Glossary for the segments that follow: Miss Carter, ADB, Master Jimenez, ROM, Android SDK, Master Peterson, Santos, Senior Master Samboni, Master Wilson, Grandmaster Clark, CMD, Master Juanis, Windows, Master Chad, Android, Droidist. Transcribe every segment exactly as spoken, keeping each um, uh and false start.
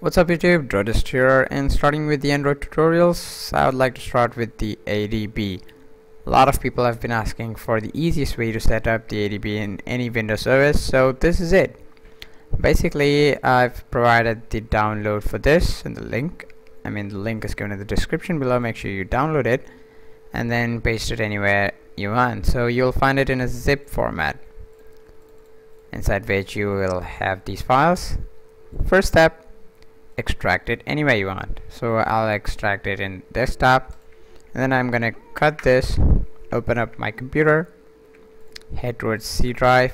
What's up YouTube, Droidist here, and starting with the Android tutorials, I would like to start with the A D B. A lot of people have been asking for the easiest way to set up the A D B in any Windows O S, so this is it. Basically, I've provided the download for this and the link. I mean, the link is given in the description below. Make sure you download it and then paste it anywhere you want. So you'll find it in a zip format, inside which you will have these files. First step, extract it anywhere you want. So I'll extract it in desktop, and then I'm gonna cut this, open up my computer, head towards C drive.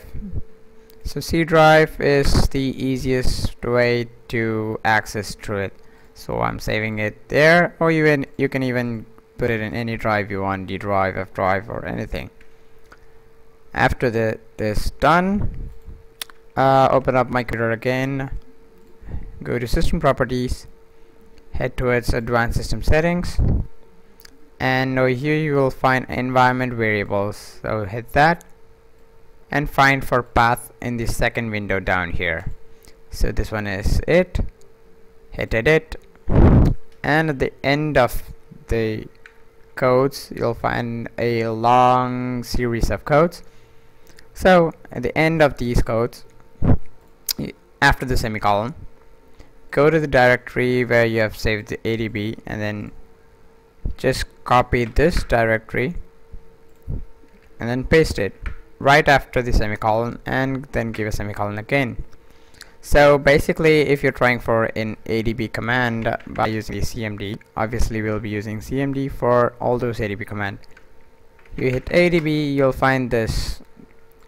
So C drive is the easiest way to access through it. So I'm saving it there, or you can, you can even put it in any drive you want, D drive, F drive, or anything. After the, this done, uh, open up my computer again, go to system properties, head towards advanced system settings, and over here you will find environment variables. So hit that and find for path in the second window down here. So this one is it. Hit edit, and at the end of the codes you'll find a long series of codes. So at the end of these codes, after the semicolon, go to the directory where you have saved the A D B, and then just copy this directory and then paste it right after the semicolon, and then give a semicolon again. So basically, if you're trying for an A D B command by using the C M D, obviously we'll be using C M D for all those A D B commands. You hit A D B, you'll find this.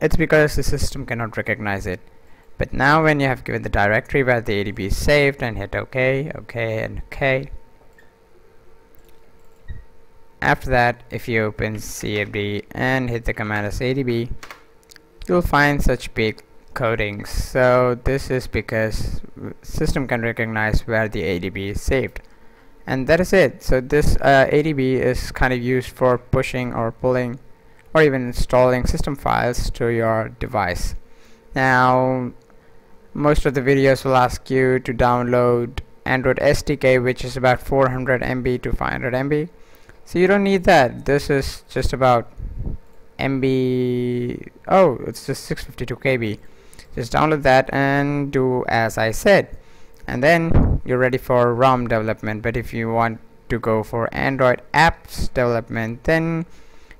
It's because the system cannot recognize it. But now when you have given the directory where the A D B is saved, and hit OK, OK, and OK. After that, if you open C M D and hit the command as A D B, you'll find such big coding. So this is because system can recognize where the A D B is saved, and that is it. So this uh, A D B is kind of used for pushing or pulling or even installing system files to your device. Now most of the videos will ask you to download Android S D K, which is about four hundred megabytes to five hundred megabytes, so you don't need that. This is just about M B, oh, it's just six hundred fifty-two kilobytes. Just download that and do as I said, and then you're ready for ROM development. But if you want to go for Android apps development, then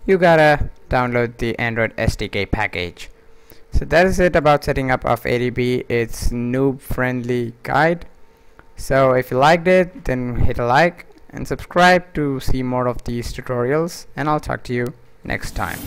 you gotta download the Android S D K package. So that is it about setting up of A D B. It's noob friendly guide. So if you liked it, then hit a like and subscribe to see more of these tutorials, and I'll talk to you next time.